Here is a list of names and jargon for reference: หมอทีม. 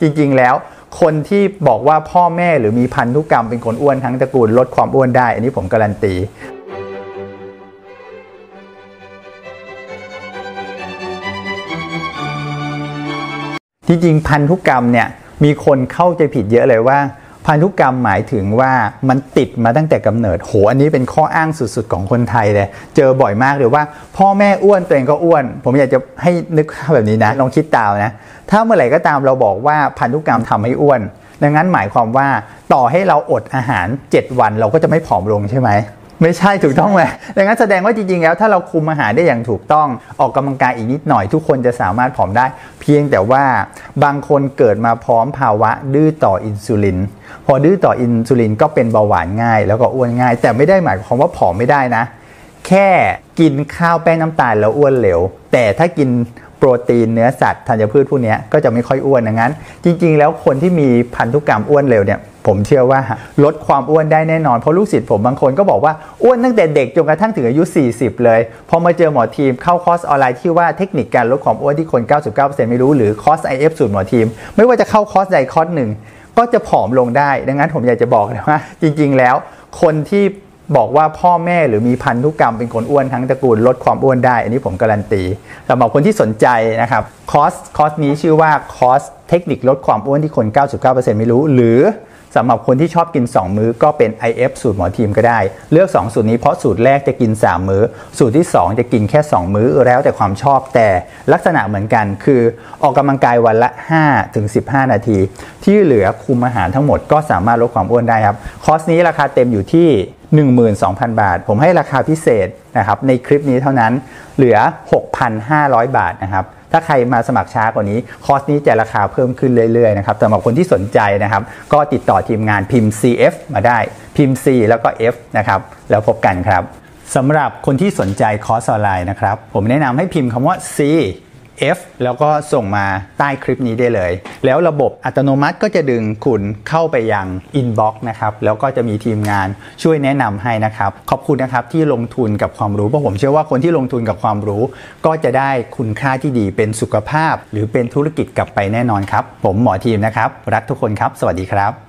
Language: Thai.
จริงๆแล้วคนที่บอกว่าพ่อแม่หรือมีพันธุกรรมเป็นคนอ้วนทั้งตระกูลลดความอ้วนได้อันนี้ผมการันตีที่จริงพันธุกรรมเนี่ยมีคนเข้าใจผิดเยอะเลยว่าพันธุกรรมหมายถึงว่ามันติดมาตั้งแต่กำเนิดโหอันนี้เป็นข้ออ้างสุดๆของคนไทยเลยเจอบ่อยมากเลยว่าพ่อแม่อ้วนตัวเองก็อ้วนผมอยากจะให้นึกแบบนี้นะลองคิดตามนะถ้าเมื่อไหร่ก็ตามเราบอกว่าพันธุกรรมทำให้อ้วนดังนั้นหมายความว่าต่อให้เราอดอาหาร7วันเราก็จะไม่ผอมลงใช่ไหมไม่ใช่ถูกต้องไหมดังนั้นแสดงว่าจริงๆแล้วถ้าเราคุมอาหารได้อย่างถูกต้องออกกำลังกายอีกนิดหน่อยทุกคนจะสามารถผอมได้เพียงแต่ว่าบางคนเกิดมาพร้อมภาวะดื้อต่ออินซูลินพอดื้อต่ออินซูลินก็เป็นเบาหวานง่ายแล้วก็อ้วนง่ายแต่ไม่ได้หมายความว่าผอมไม่ได้นะแค่กินข้าวแป้งน้ำตาลแล้วอ้วนเร็วแต่ถ้ากินโปรตีนเนื้อสัตว์ธัญพืชพวกนี้ก็จะไม่ค่อยอ้วนดังนั้นจริงๆแล้วคนที่มีพันธุกรรมอ้วนเร็วเนี่ยผมเชื่อว่าลดความอ้วนได้แน่นอนเพราะลูกศิษย์ผมบางคนก็บอกว่าอ้วนตั้งแต่เด็กจนกระทั่งถึงอายุ40เลยพอมาเจอหมอทีมเข้าคอร์สออนไลน์ที่ว่าเทคนิคการลดความอ้วนที่คน 99% ไม่รู้หรือคอร์ส IF สูตรหมอทีมไม่ว่าจะเข้าคอร์สใดคอร์สหนึ่งก็จะผอมลงได้ดังนั้นผมอยากจะบอกเลยว่าจริงๆแล้วคนที่บอกว่าพ่อแม่หรือมีพันธุกรรมเป็นคนอ้วนทั้งตระกูลลดความอ้วนได้อันนี้ผมการันตีสำหรับคนที่สนใจนะครับคอร์สนี้ชื่อว่าคอร์สเทคนิคลดความอ้วนที่คน 99% ไม่รู้หรือสำหรับคนที่ชอบกิน2มื้อก็เป็น IF สูตรหมอทีมก็ได้เลือก2สูตรนี้เพราะสูตรแรกจะกิน3มื้อสูตรที่2จะกินแค่2มื้อแล้วแต่ความชอบแต่ลักษณะเหมือนกันคือออกกำลังกายวันละ 5-15 นาทีที่เหลือคุมอาหารทั้งหมดก็สามารถลดความอ้วนได้ครับคอร์สนี้ราคาเต็มอยู่ที่ 12,000 บาทผมให้ราคาพิเศษนะครับในคลิปนี้เท่านั้นเหลือ 6,500 บาทนะครับถ้าใครมาสมัครช้ากว่านี้คอร์สนี้จะราคาเพิ่มขึ้นเรื่อยๆนะครับสำหรับคนที่สนใจนะครับก็ติดต่อทีมงานพิมพ์ CF มาได้พิมพ์ C แล้วก็ F นะครับแล้วพบกันครับสำหรับคนที่สนใจคอร์สออนไลน์นะครับผมแนะนำให้พิมพ์คำว่า CF แล้วก็ส่งมาใต้คลิปนี้ได้เลยแล้วระบบอัตโนมัติก็จะดึงคุณเข้าไปยัง Inbox นะครับแล้วก็จะมีทีมงานช่วยแนะนำให้นะครับขอบคุณนะครับที่ลงทุนกับความรู้เพราะผมเชื่อว่าคนที่ลงทุนกับความรู้ก็จะได้คุณค่าที่ดีเป็นสุขภาพหรือเป็นธุรกิจกลับไปแน่นอนครับผมหมอทีมนะครับรักทุกคนครับสวัสดีครับ